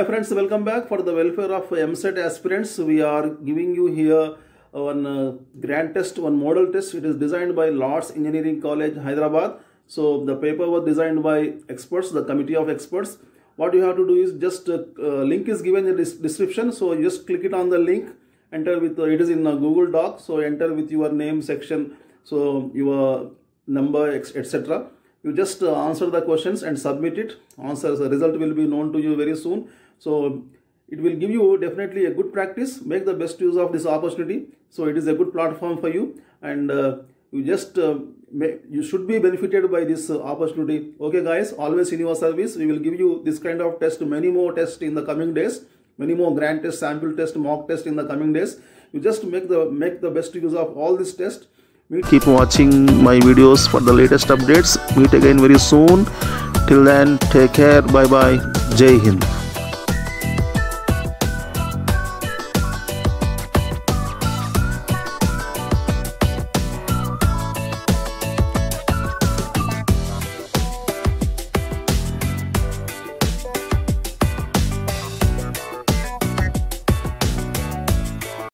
Hi friends, welcome back. For the welfare of MSET aspirants, we are giving you here one grand test, one model test. It is designed by Lords Engineering College Hyderabad. So the paper was designed by experts, the committee of experts. What you have to do is just link is given in the description. So you just click it on the link, enter with it is in a Google Doc. So enter with your name section, so your number, etc. You just answer the questions and submit it. Answers, the result will be known to you very soon. So it will give you definitely a good practice. Make the best use of this opportunity. So it is a good platform for you, and you should be benefited by this opportunity. Okay guys, always in your service. We will give you this kind of test, many more tests in the coming days. Many more grand test, sample test, mock test in the coming days. You just make the best use of all this test. Keep watching my videos for the latest updates. Meet again very soon. Till then, take care. Bye bye. Jai Hind.